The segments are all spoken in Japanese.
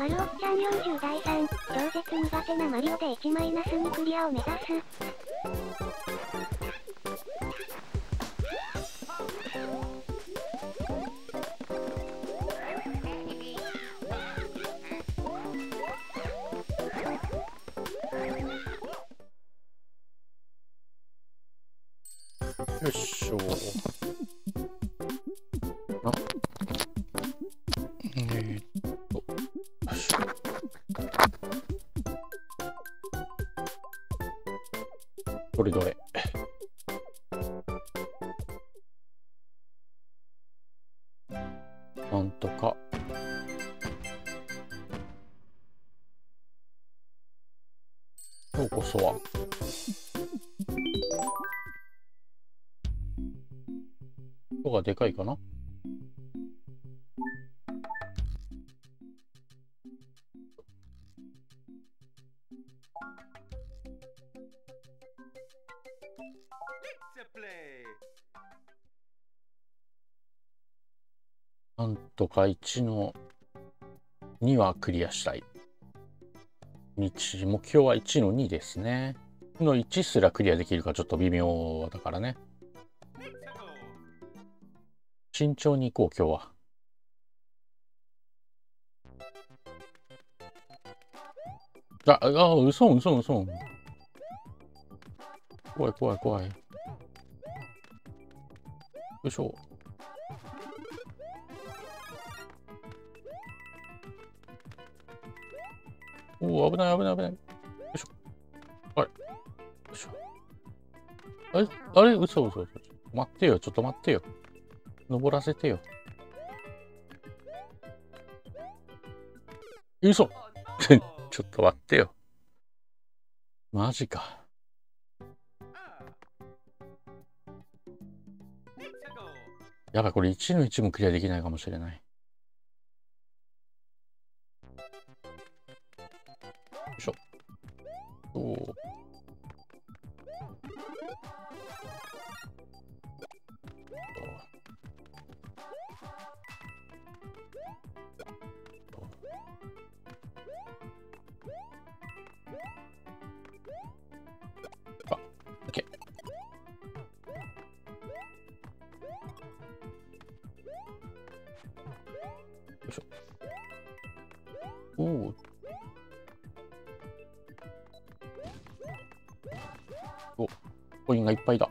マリオっちゃん40代さん、超絶苦手なマリオで1-2クリアを目指す。よいしょ。あ、よいしょ。どれどれ。なんとか。今日こそは。音がでかいかな。なんとか1-2はクリアしたい。目標は1-2ですね。1-1すらクリアできるかちょっと微妙だからね。慎重に行こう今日は。あ、うそん。怖い。よいしょ。おお、危ない。よいしょ。あれ。よいしょ。あれうそ。待ってよ、ちょっと待ってよ。登らせてよ。嘘ちょっと待ってよ。マジか。やばい、これ1-1もクリアできないかもしれない。よいしょ。おー。おお、コインがいっぱいだ。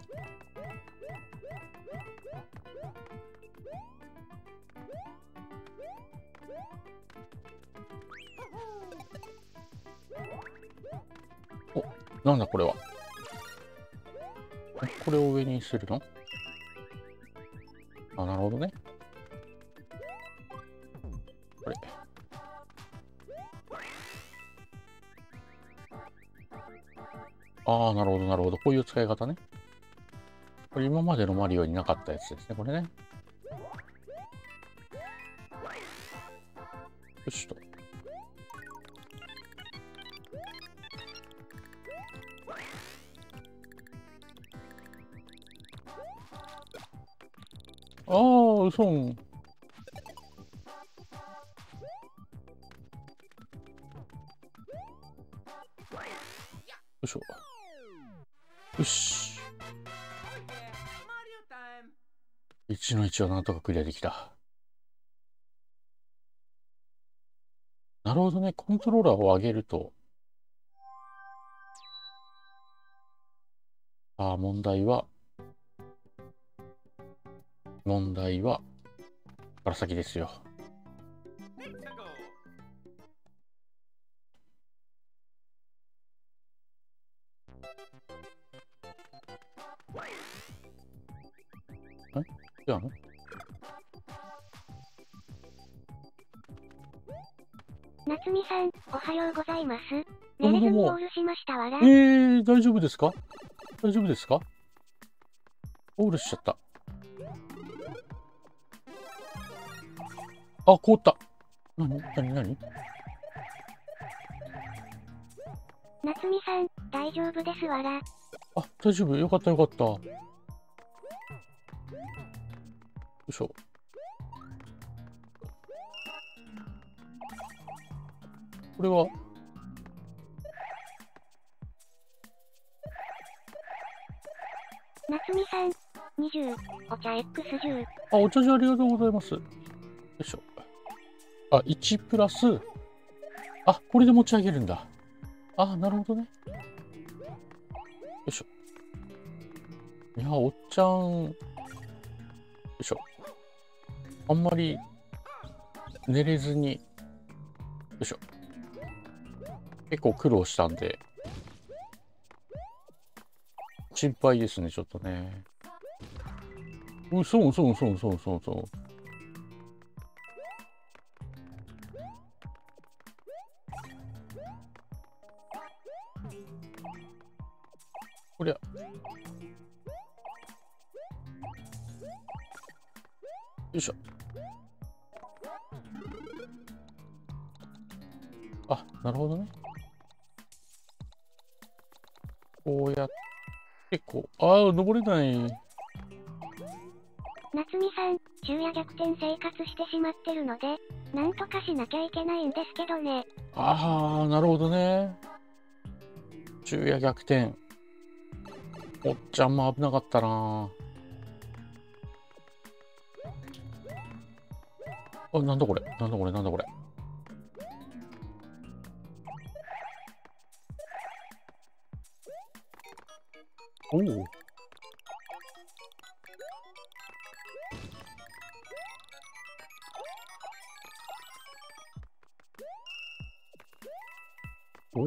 お、なんだこれは。これを上にするの？あ、なるほどね。これ。ああ、なるほど。こういう使い方ね。これ今までのマリオになかったやつですね、これね。よしと。ああ、うそん。よいしょ。よし。1-1はなんとかクリアできた。なるほどね。コントローラーを上げると。ああ、問題は、から先ですよ。違うの？夏美さん、おはようございます。レレズンゴールしましたわら。大丈夫ですか？ゴールしちゃった。あ、凍った。なに。夏美さん、大丈夫ですわら。あ、大丈夫。よかった。よいしょ。これは夏美さん20、お茶 X10。 あ、お茶じゃありがとうございます。よいしょ。あ、1プラス、あ、これで持ち上げるんだ。あ、なるほどね。よいしょ。いや、おっちゃん、よいしょ、あんまり寝れずに、よいしょ、結構苦労したんで心配ですね、ちょっとね。うそうそうそうそうそうそう、こりゃよいしょ。あ、なるほどね。こうやってこう、ああ、登れない。夏美さん、昼夜逆転生活してしまってるので、なんとかしなきゃいけないんですけどね。ああ、なるほどね。昼夜逆転。おっちゃんも危なかったな。あ、なんだこれ、なんだこれ、なんだこれ。おお。おお。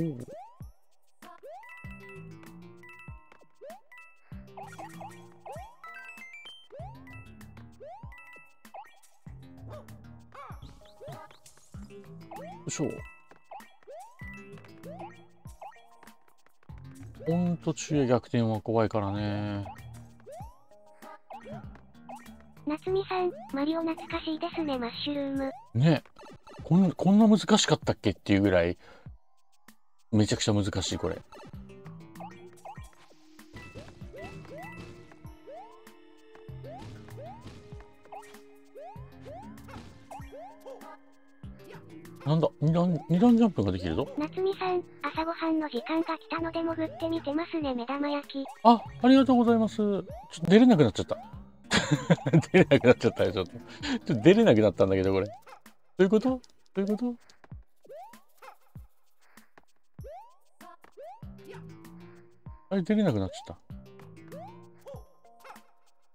ほんと昼夜逆転は怖いからね。夏美さん、マリオ懐かしいですね、マッシュルーム。ね、こんな難しかったっけっていうぐらいめちゃくちゃ難しいこれ。なんだ、二段ジャンプができるぞ。夏美さん、朝ごはんの時間が来たので潜ってみてますね、目玉焼き。あ、ありがとうございます。ちょっと出れなくなっちゃった出れなくなっちゃったよ、ちょっと出れなくなったんだけど、これどういうこと、どういうこと。あれ、出れなくなっちゃっ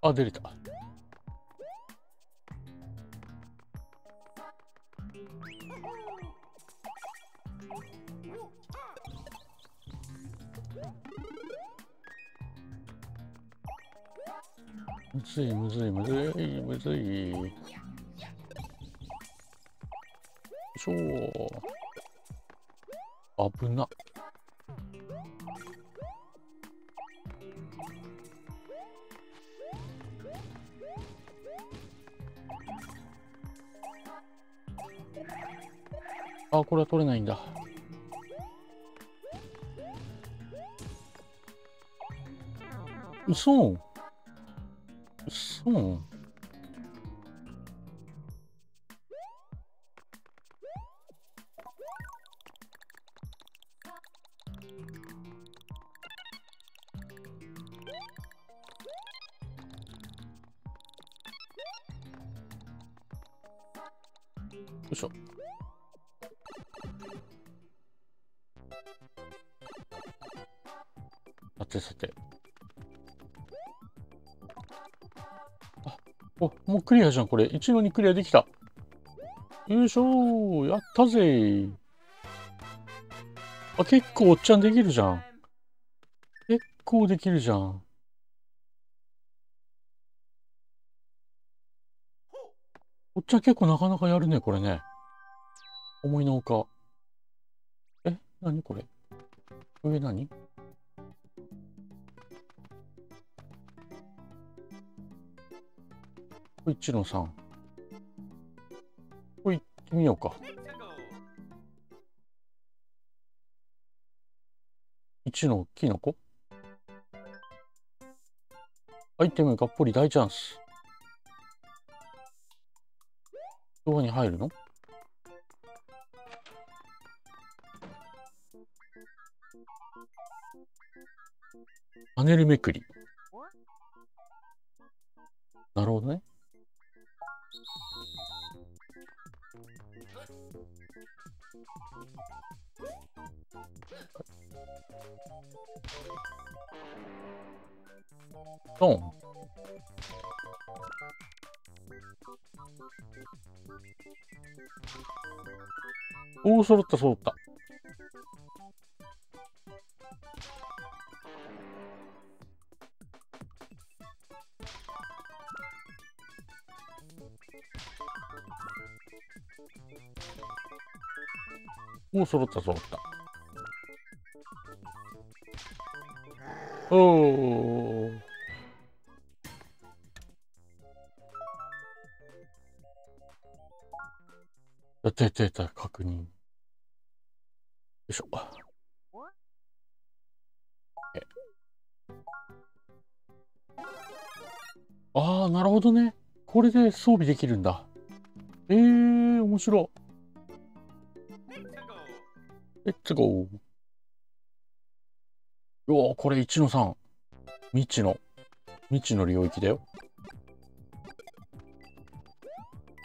た。あ、出れた。むずいむずいむずいむずい。よいしょ。危な。あ、これは取れないんだ。うそ。そう。よいしょ。さてさて。お、もうクリアじゃんこれ。一度にクリアできた。よいしょー、やったぜー。あ、結構おっちゃんできるじゃん。結構できるじゃん。おっちゃん結構なかなかやるね、これね。思いのほか。え、なにこれ。上何？一郎さん、これ行ってみようか。一のキノコアイテムがっぽり大チャンス。どこに入るの？パネルめくり。なるほどね。ドン。おお、揃った揃った。おお、揃った揃った。おお。やったやったやった、確認。よいしょ。ああ、なるほどね。これで装備できるんだ。面白い。レッツゴー。うわ、これ1の3。未知の領域だよ。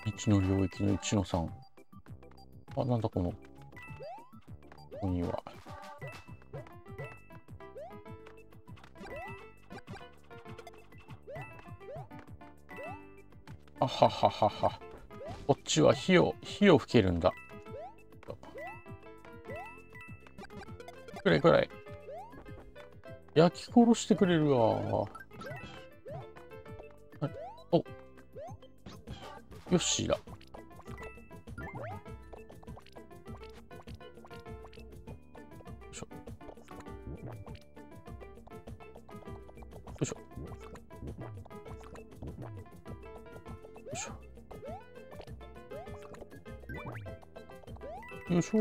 未知の領域の1の3。あ、なんだこの。ここには。あはははは。こっちは火を吹けるんだ。くらい焼き殺してくれるわ。およっしーだ。よいし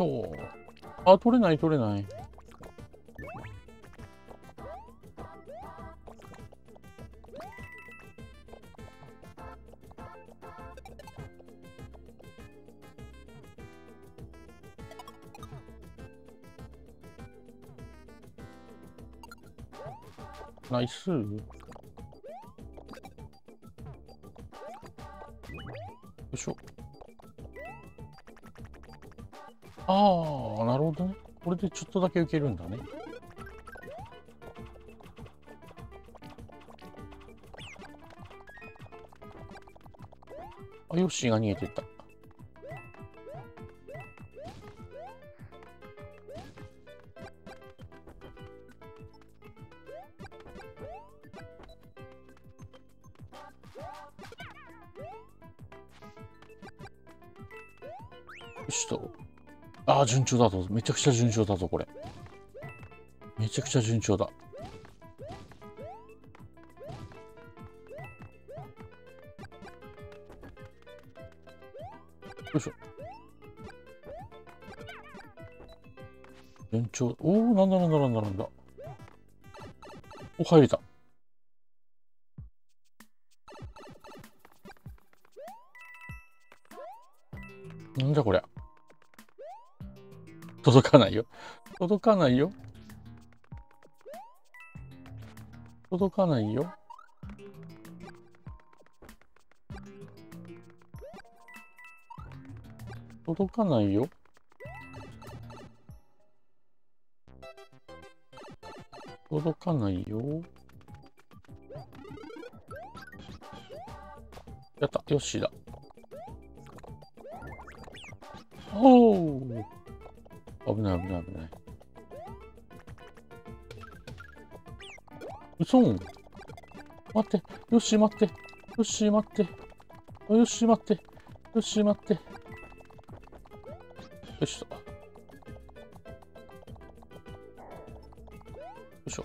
ょ。あ、取れない。ナイス。よいしょ。ああ、なるほどね。これでちょっとだけ受けるんだね。あ、ヨッシーが逃げてった。よしと。ああ、順調だぞ。めちゃくちゃ順調だぞ、これ。めちゃくちゃ順調だ。よいしょ。順調。おお、なんだ。お、入れた。なんじゃこりゃ。届かないよ。届かないよ。やった、よしだ。おお、危ない。うそん。待って、よし待って。よしと。よいしょ。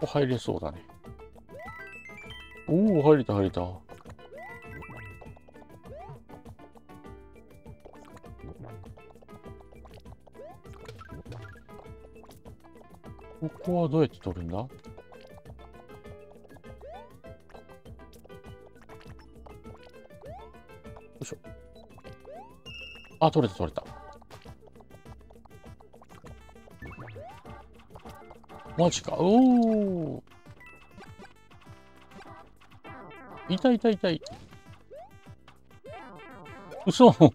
お、入れそうだね。おお、入れた。ここはどうやって取るんだ？あ、取れた取れた。マジか。おお。いたいたいたい。嘘。も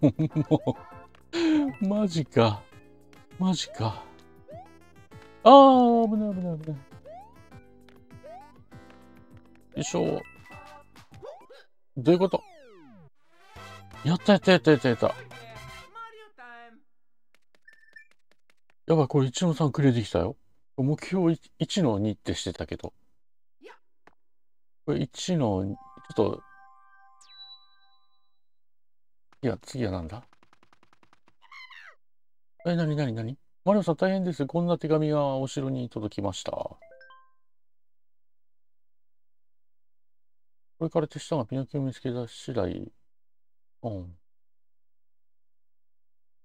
うマジか。マジか。あー、危ない危ない危ない。よいしょ。どういうこと？やったやったやったやったやった。やばい、これ1の3クリアできたよ。目標1の2ってしてたけど。これ1の2、ちょっと。いや、次はなんだ？え、なになになに？マリオさん大変です。こんな手紙がお城に届きました。これから手下がピノキオを見つけ出し次第。うん。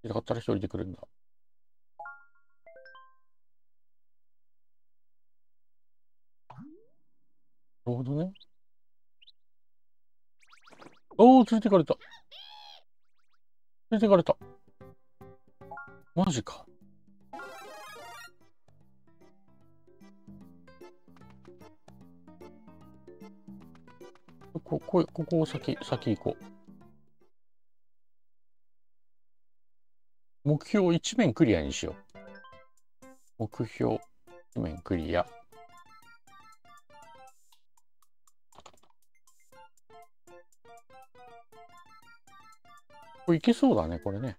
痛かったら一人で来るんだ。なるほどね。おお、連れてかれた。連れてかれた。マジか。ここを先行こう。目標一面クリアにしよう。目標一面クリア。これいけそうだね、これね。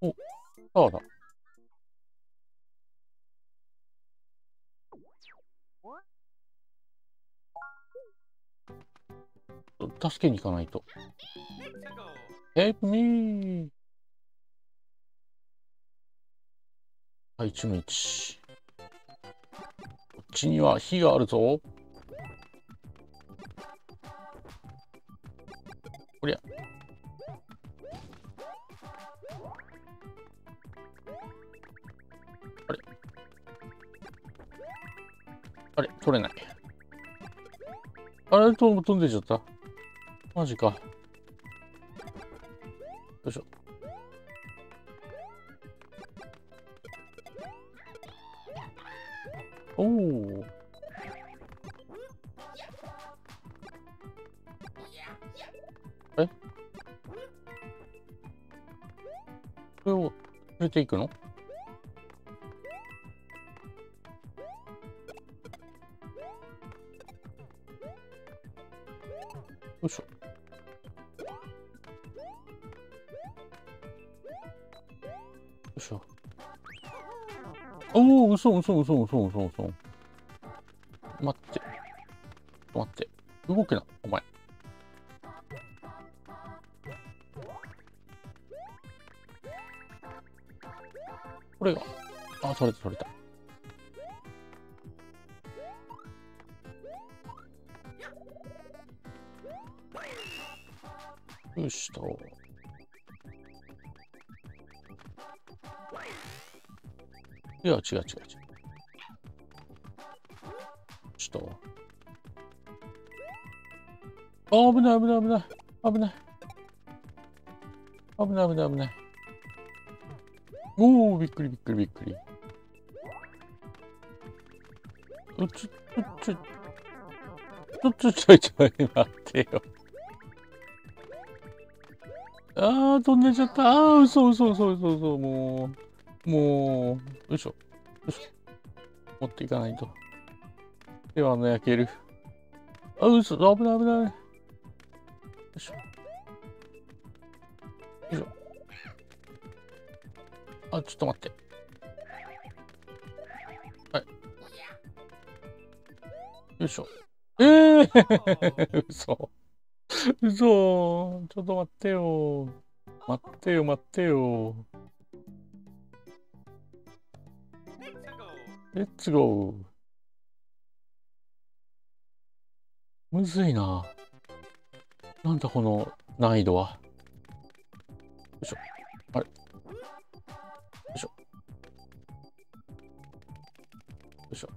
お、そうだ。助けに行かないと。Help me！ はい、1の1。こっちには火があるぞ。こりゃ。あれ？あれ？取れない。あれ？飛んでっちゃった。マジか。よいしょ。おお。え？これを連れていくの？よいしょ。よいしょ。おお、嘘。待って。動くな、お前。これが、あ、取れた。よしと。いや、違う。ちょっと。あ、危ない。おお、びっくり。ちょっと待ってよ。ああ、飛んでっちゃった。ああ、嘘、もう、よいしょ。持っていかないと。手は焼ける。あ、嘘、危ない。よいしょ。あ、ちょっと待って。はい。よいしょ。嘘。ちょっと待ってよ。レッツゴー。むずいな。なんだこの難易度は。よいしょ。あれ。よいしょ。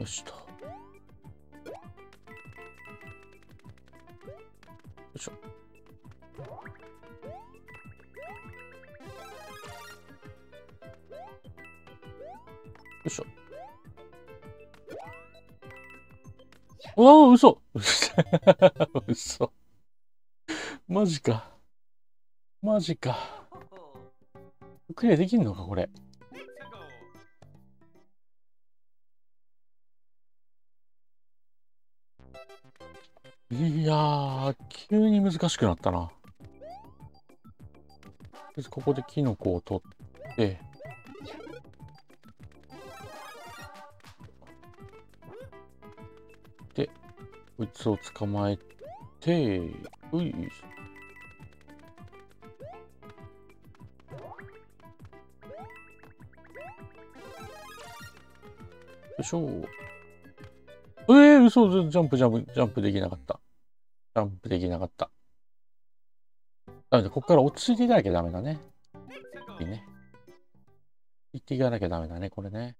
よしと。よいしょ。よいしょ。おー、嘘。嘘。マジか。マジか。クリアできんのか、これ。いやー、急に難しくなったな。ここでキノコを取って。で、こいつを捕まえて、うい。よいしょ。嘘、ジャンプできなかった。ジャンプできなかった。なので、ここから落ち着いていかなきゃダメだね。いいね。行っていかなきゃダメだね、これね。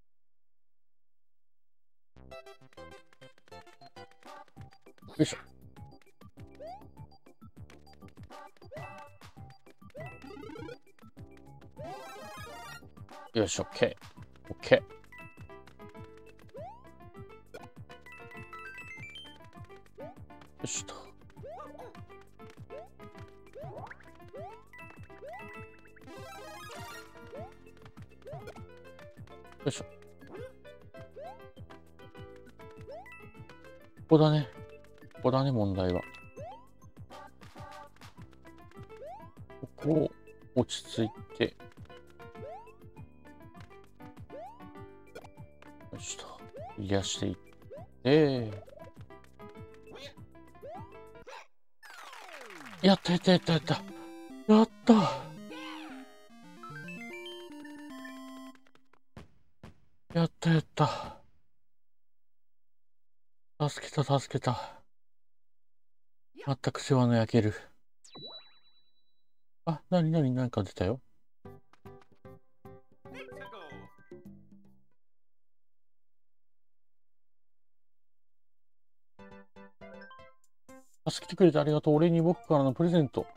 よいしょ。よし、オッケー。オッケー。よしと。よいしょ。ここだね。ここだね、問題は。ここを落ち着いて。よしと。癒していって。やったやったやったやったやった。やったやった。助けた助けた。全く世話の焼ける。あ、なになに、なんか出たよ。助けてくれてありがとう。お礼に僕からのプレゼント。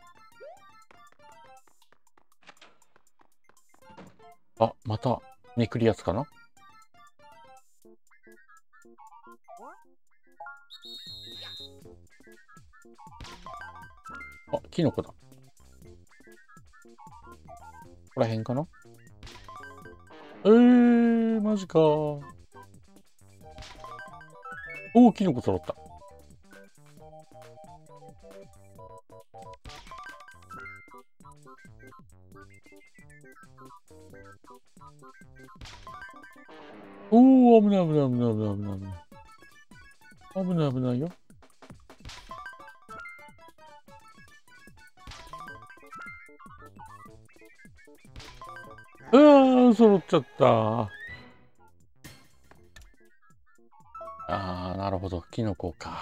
あ、まためくるやつかな。あ、キノコだ。ここらへんかな。マジか。おお、キノコ揃った。おお、危ない危ない危ない危ない危ない危ない危ないよ。揃っちゃった。あー、なるほど、キノコか。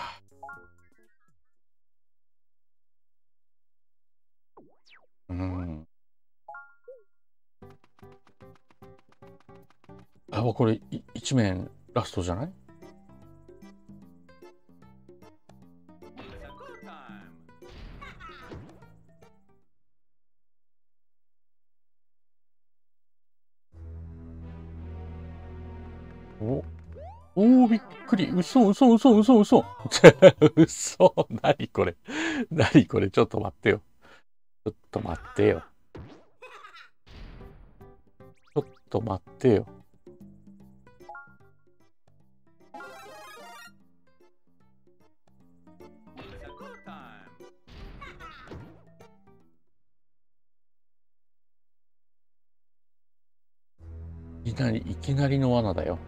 うん、あ、これ一面ラストじゃない？おお、びっくり。嘘嘘嘘嘘嘘嘘。なにこれ、なにこれ、ちょっと待ってよ、ちょっと待ってよ、ちょっと待ってよ。いきなりの罠だよ。よ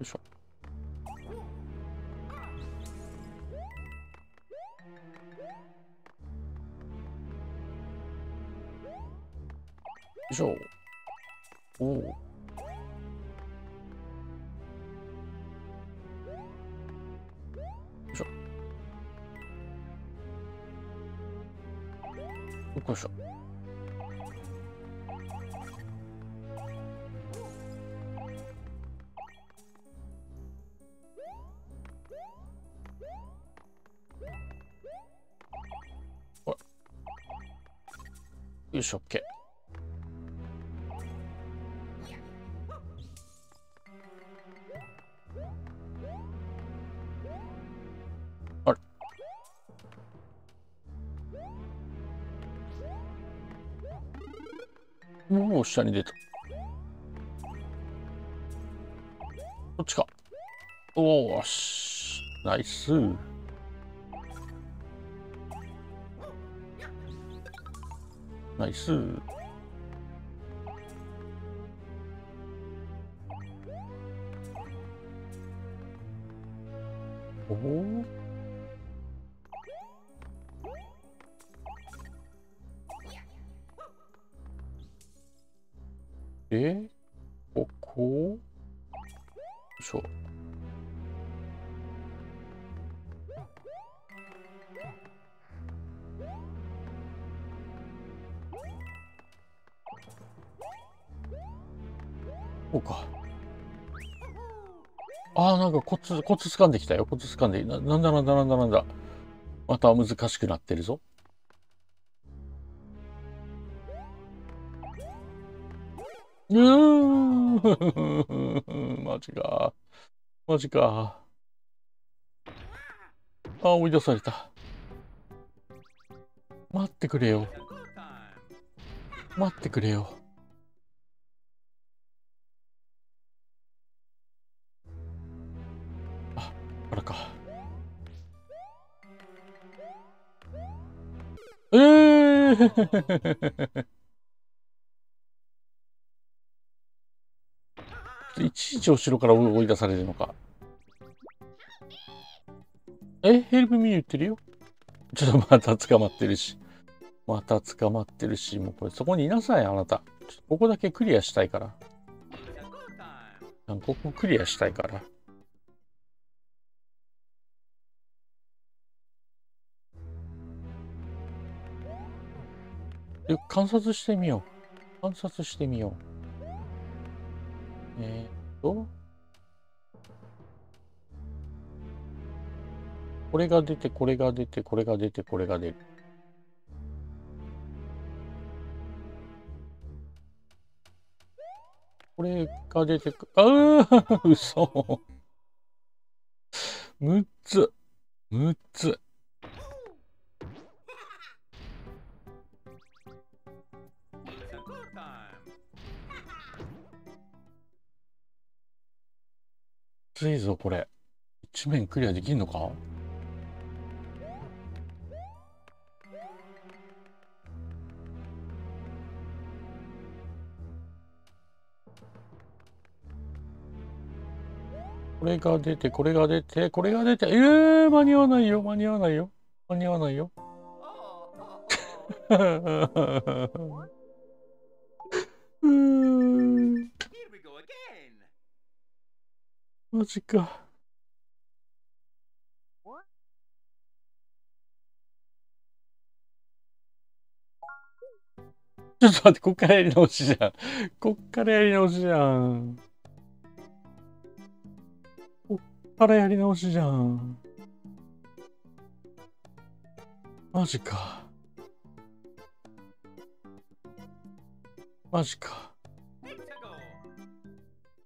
いしょ。よいしょ。おお。よいしょ。よいしょ。よいしょ、OK。あれ。もう下に出た。こっちか。おーし、ナイス。ナイス。おお。え、ここ。よいしょ。こうか。ああ、なんかコツ掴んできたよ。コツ掴んで、なんだ。また難しくなってるぞ。マジか。あ、追い出された。待ってくれよ。いちいち後ろから追い出されるのか。え、ヘルプミー言ってるよ。ちょっとまた捕まってるし、もうこれそこにいなさい、あなた。ここだけクリアしたいから。ここクリアしたいから。観察してみよう。これが出る。これが出てく、嘘。6つ。きついぞこれ。一面クリアできんのか。これが出て、間に合わないよ。マジか。ちょっと待って、こっからやり直しじゃん。マジか。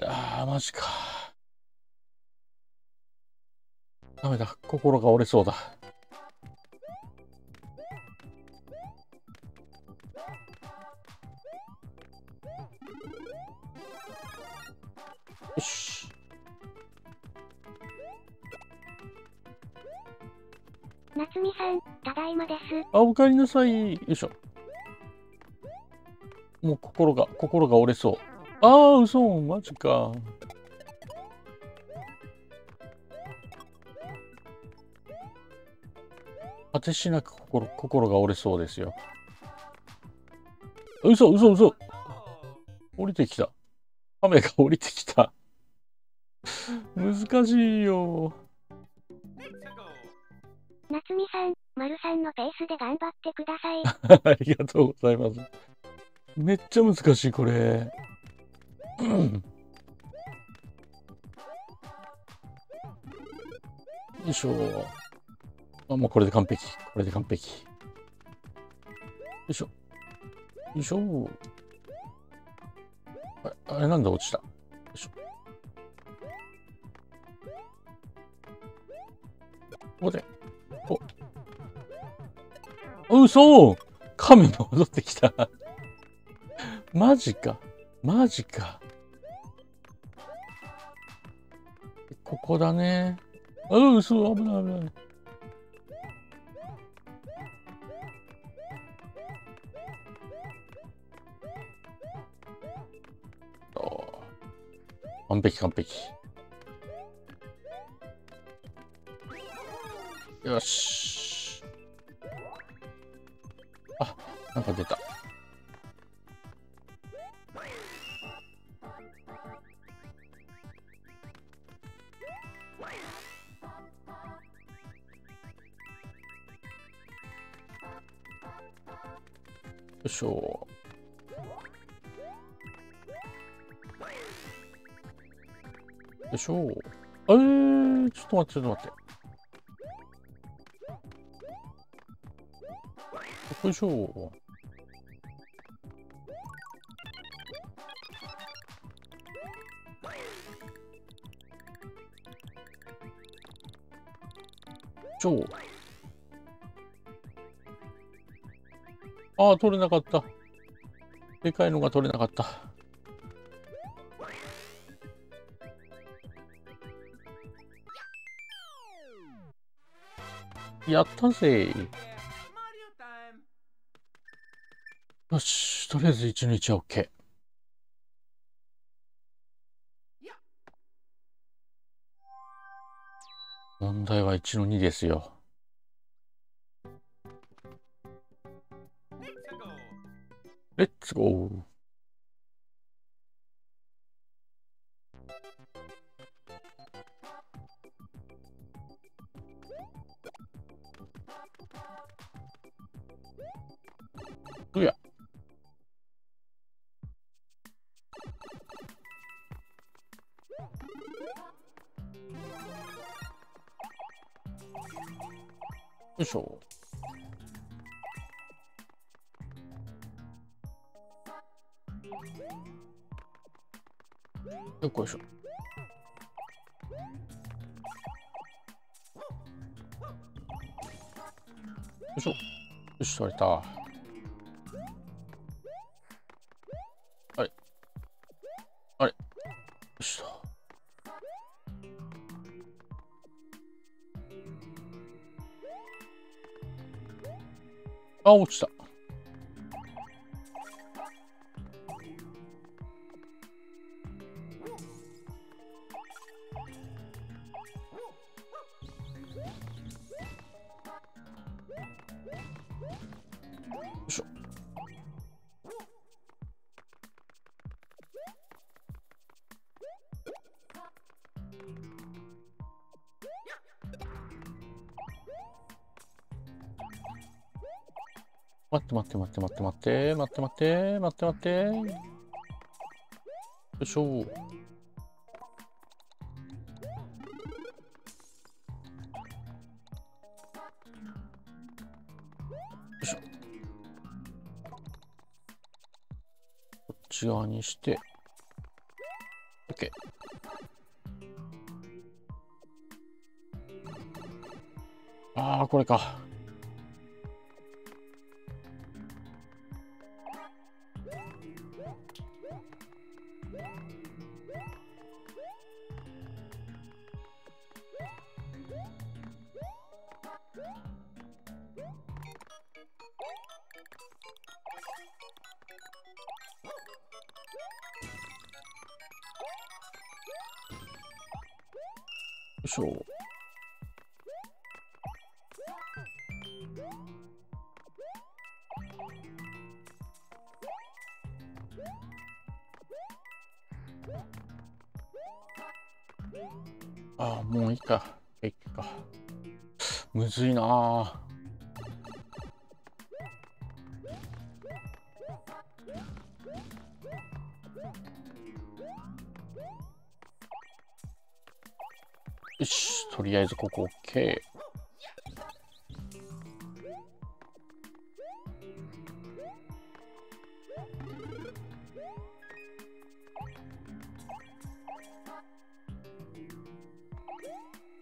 あー、マジか。ダメだ、心が折れそうだ。よし。夏美さん、ただいまです。あ、おかえりなさい。よいしょ。もう心が折れそう。ああ、嘘、マジか。果てしなく心が折れそうですよ。嘘。降りてきた。雨が降りてきた。難しいよ。夏美さん、丸さんのペースで頑張ってください。ありがとうございます。めっちゃ難しいこれ。よいしょ。もうこれで完璧。よいしょ。よいしょ。あれなんで落ちた。よいしょ。ここで。お。うそー、亀が戻ってきた。マジか。マジか。ここだね。うそ、危ない危ない。完璧完璧。よし。あ、なんか出た。よいしょ。でしょう。ちょっと待って、ちょっと待って。よいしょ。ああ、取れなかった。でかいのが取れなかった。やったぜ。よし、とりあえず1日は OK。問題は1の2ですよ。レッツゴー。どや。よいしょ。よっこいしょ。よいしょ。よし、取れた。あ、落ちた。よいしょ。待って。よいしょ。こっち側にして。OK。ああ、これか。よいしょ。よああ、もういいか。いいか。むずいなあ。よし、とりあえずここ OK。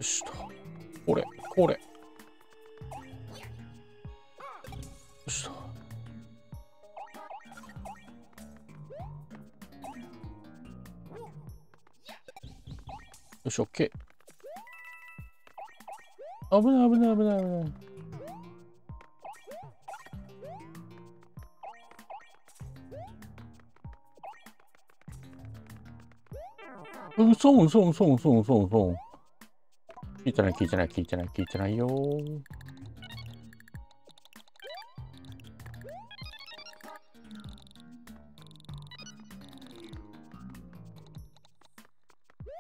しとこれしとよし OK。 危ないそう聞いてないよー。よ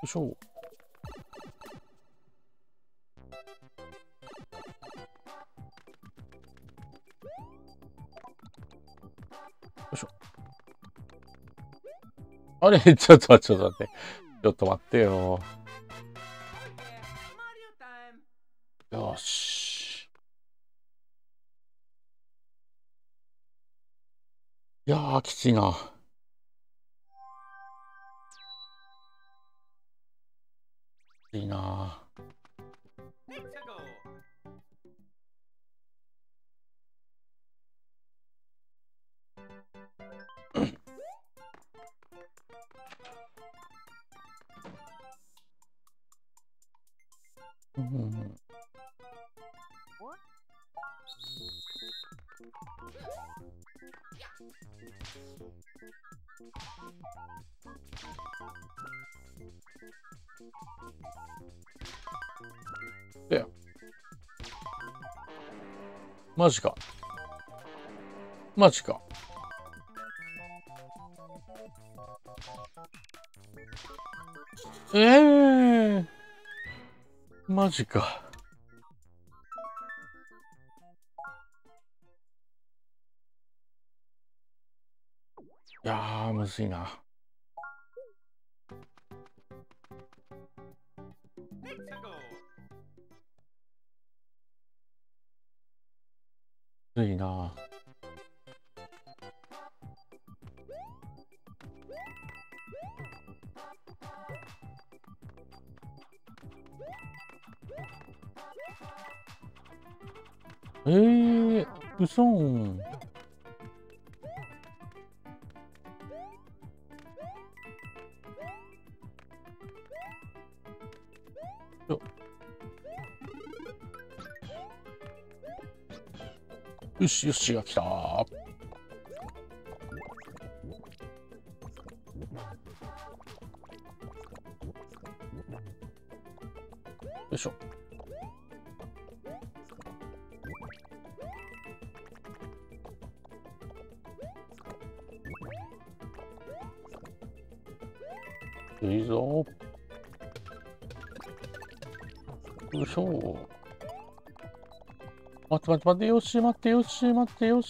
いしょ。あれ、ちょっと待って。ちょっと待ってよ。よし。いやー、きついな。でマジかマジか。いやー、むずいな。うそん。よしが来たー。よいしょ。いいぞ。よいしょ。待って、よし、待って。う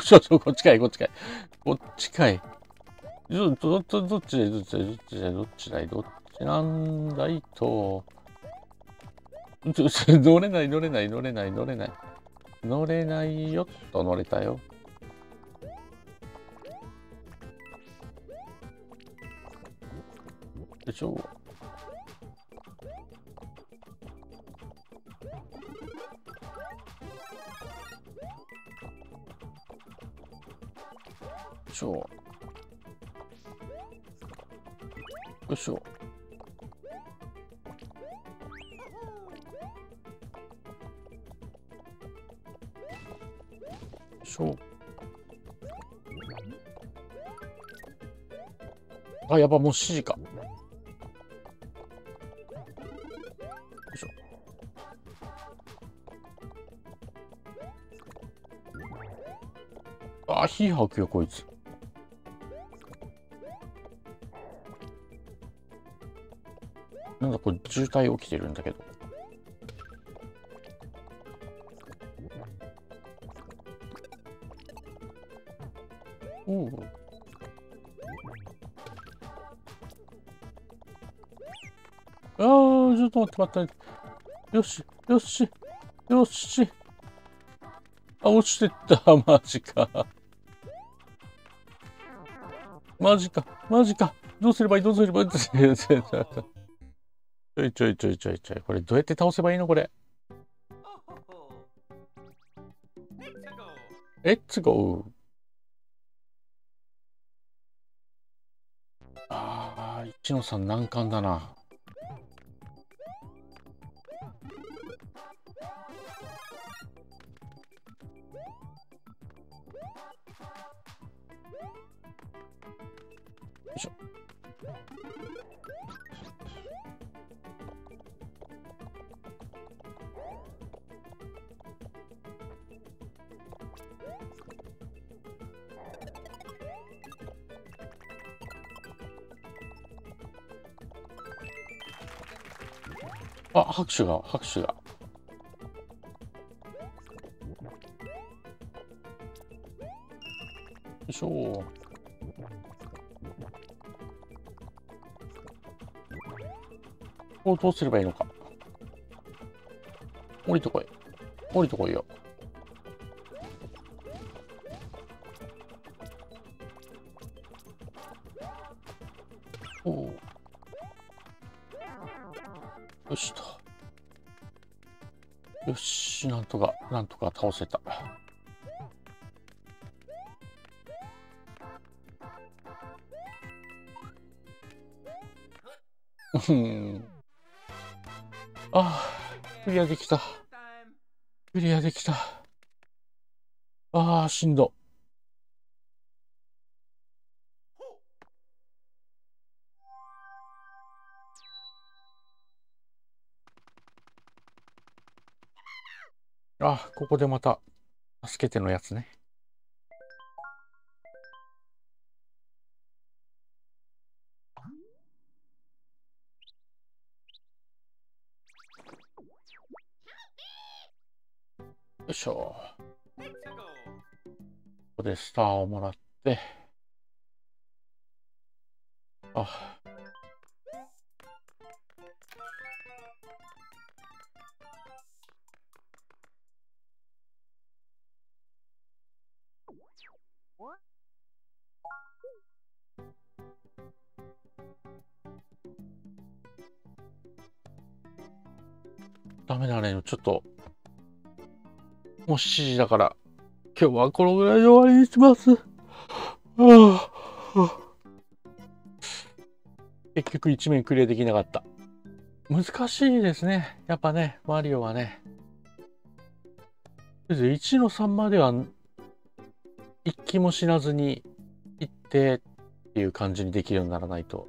そ、こっちかい。どっちなんだいと。乗れない。乗れないよっと、乗れたよ。でしょ。よいしょ。あ、やば、もう7時か。あ、火吐くよこいつ。なんかこれ渋滞起きてるんだけど。おう。あー、ちょっと待って。よし。あ、落ちてった。マジか。マジか、マジか。どうすればいい、どうすればいい。ちょい。これどうやって倒せばいいのこれ。Let's go。ああ、一ノさん難関だな。あ、拍手が。よいしょ。こうどうすればいいのか。降りてこいよ。おお。よしと。よし、なんとか倒せた。クリアできた。ああ、しんど。あ、ここでまた助けてのやつね。よいしょ。ここでスターをもらって、あ、ダメだね。ちょっともう7時だから、今日はこのぐらいで終わりにします。結局一面クリアできなかった。難しいですね、やっぱね、マリオはね。1の3までは一気も死なずに行ってっていう感じにできるようにならないと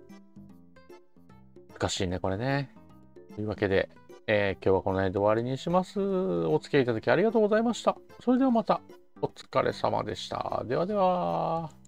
難しいね、これね。というわけで、今日はこの辺で終わりにします。お付き合いいただきありがとうございました。それではまた、お疲れ様でした。ではでは。